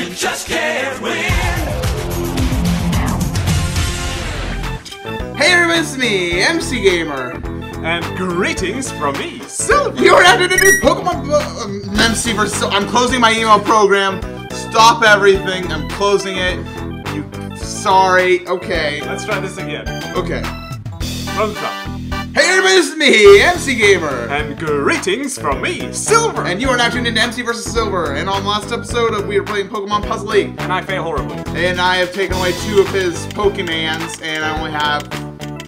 You just can't win. Hey everyone, it's me, MC Gamer. And greetings from me, Silver. You're at a new Pokémon MC vs. Silver. I'm closing my email program. Stop everything. I'm closing it. You sorry. Okay. Let's try this again. Okay. From the top. Hey everybody, this is me, MC Gamer! And greetings from me, Silver! And you are now tuned into MC vs. Silver, and on the last episode of we were playing Pokémon Puzzle League. And I fail horribly. And I have taken away two of his Pokémons, and I only have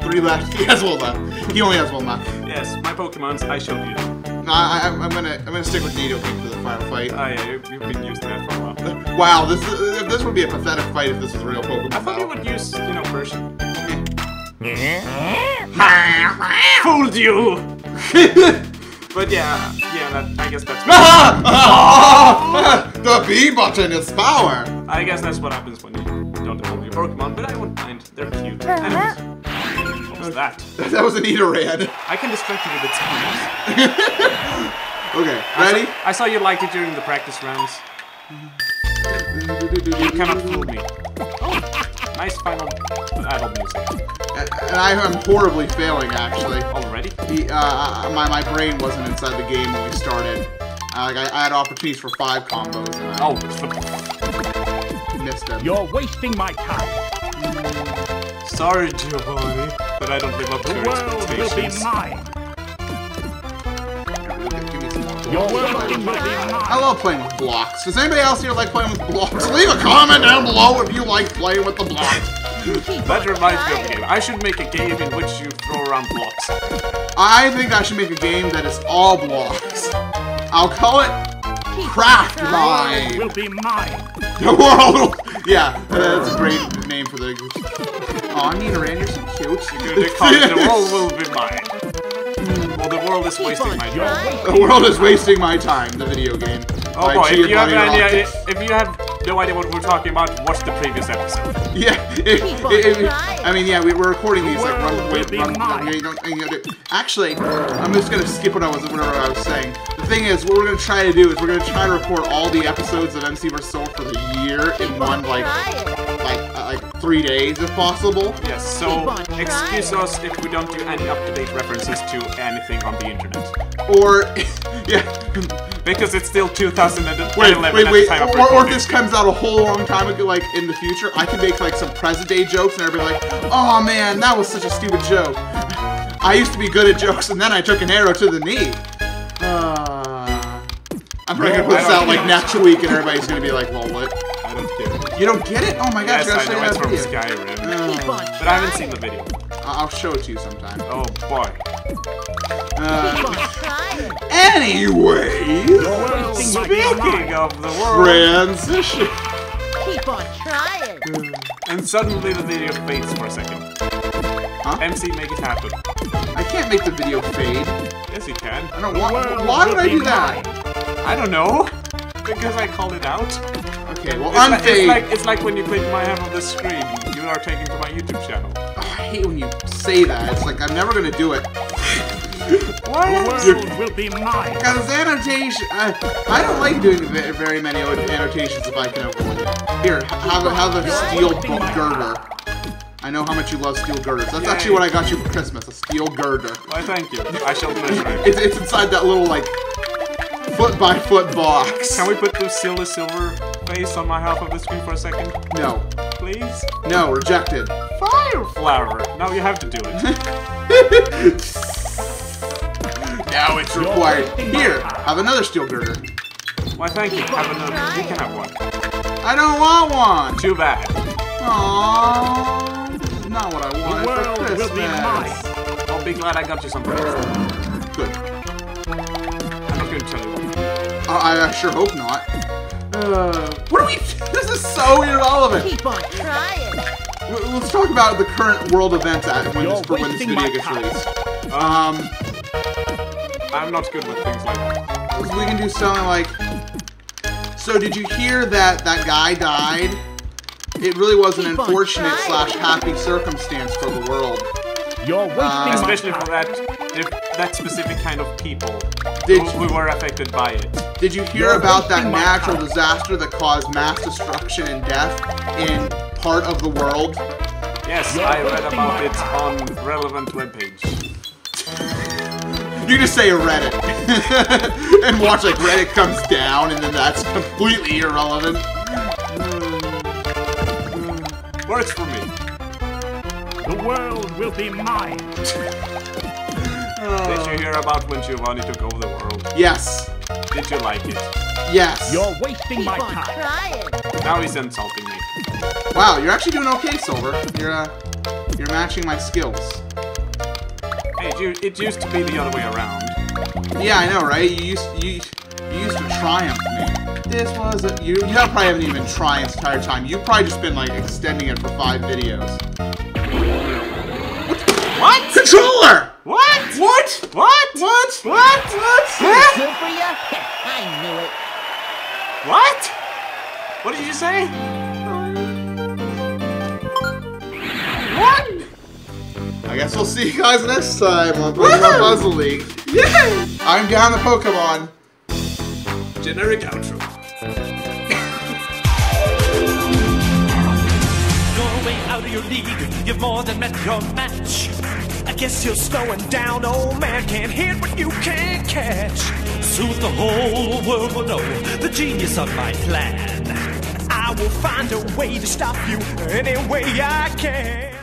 three left. He has one left. He only has one left. Yes, my Pokémons, I shall beat them. No, I'm gonna stick with Nidoqueen for the final fight. Oh yeah, you've been using that for a while. Wow, this would be a pathetic fight if this was real Pokémon. I thought you would use, you know, Persian. Fooled you! But yeah, I guess that's... The B button is power! I guess that's what happens when you don't develop your Pokemon, but I wouldn't mind. They're cute. Anyways, what was that? That was an Eaterade. I can distract you with its ears. Okay, ready? I saw you liked it during the practice rounds. You cannot fool me. Nice final idle music. And I am horribly failing, actually. Already? My brain wasn't inside the game when we started. I had opportunities for 5 combos. And missed them. You're wasting my time. Sorry, Giovanni, but I don't live up to your expectations. The world will be mine. I love playing with blocks. Does anybody else here like playing with blocks? Leave a comment down below if you like playing with the blocks. That reminds me of a game. I should make a game in which you throw around blocks. I think I should make a game that is all blocks. I'll call it Craft Line. Will be mine. The world. Yeah, that's a great name for the. Aw, Eaterade, you're so cute. You're gonna call it The World Will Be Mine. Well, the world is wasting my time. The world is wasting my time, the video game. Oh boy, if you have no idea what we're talking about, watch the previous episode. Yeah, we were recording these like run. Actually, I'm just gonna skip whatever I was saying. The thing is, what we're gonna try to do is we're gonna try to record all the episodes of MC vs. Silver for the year in one, like 3 days if possible. Yes, so excuse us if we don't do any up-to-date references to anything on the internet. Or, yeah. Because it's still 2011 wait, at the time of recording. Or if this comes out a whole long time ago, like in the future, I can make like some present day jokes and everybody like, oh man, that was such a stupid joke. I used to be good at jokes and then I took an arrow to the knee. I'm probably gonna put this out like next week and everybody's gonna be like, well what? I don't get it. You don't get it? Oh my gosh, yes, I know, it's from Skyrim. But I haven't seen the video. I'll show it to you sometime. Oh boy. Anyway, speaking of the world transition. Keep on trying. And suddenly the video fades for a second. Huh? MC, make it happen. I can't make the video fade. Yes, you can. I don't want. Why would I do that? I don't know. Because I called it out. Okay, well, unfade. It's like when you click my hand on the screen, you are taken to my YouTube channel. Oh, I hate when you say that. It's like I'm never gonna do it. What? The world will be mine. Because annotation, I don't like doing very many annotations if I can avoid it. Here, have a steel girder. I know how much you love steel girders. That's actually what I got you for Christmas, a steel girder. Why, thank you. I shall pleasure. It's inside that little, like, foot-by-foot box. Can we put the silver face on my half of the screen for a second? No. Please? No, rejected. Fire flower. Now you have to do it. Now it's required. Here, have another steel girder. Why, thank you. Have another. You can have one. I don't want one. Too bad. Aww, this is not what I wanted for Christmas. Will be mine. I'll be glad I got you something. Good. I'm not going to tell you. I sure hope not. What are we? This is so irrelevant. Keep on trying. Let's talk about the current world events when this video gets released. I'm not good with things like that. So we can do something like, so did you hear that that guy died? It really was an unfortunate /happy circumstance for the world. Especially for that that specific kind of people who were affected by it. Did you hear about that natural disaster that caused mass destruction and death in part of the world? Yes, I read about it on relevant webpage. You just say Reddit and watch like Reddit comes down, and then that's completely irrelevant. Works for me. The world will be mine. Did you hear about when Giovanni took over the world? Yes. Did you like it? Yes. You're wasting my time. Trying. Now he's insulting me. Wow, you're actually doing okay, Silver. You're matching my skills. Hey, it used to be the other way around. Yeah, I know, right? You used to triumph me. This was a... You probably haven't even tried this entire time. You've probably just been, like, extending it for 5 videos. What? Controller! What? What? What? What? What? What? I knew it. What? What did you say? What? I guess we'll see you guys next time on Pokémon Puzzle League. Yay! I'm down the Pokémon. Generic outro. Going out of your league, you've more than met your match. I guess you're slowing down, old man. Can't hit what you can't catch. Soon the whole world will know the genius of my plan. I will find a way to stop you any way I can.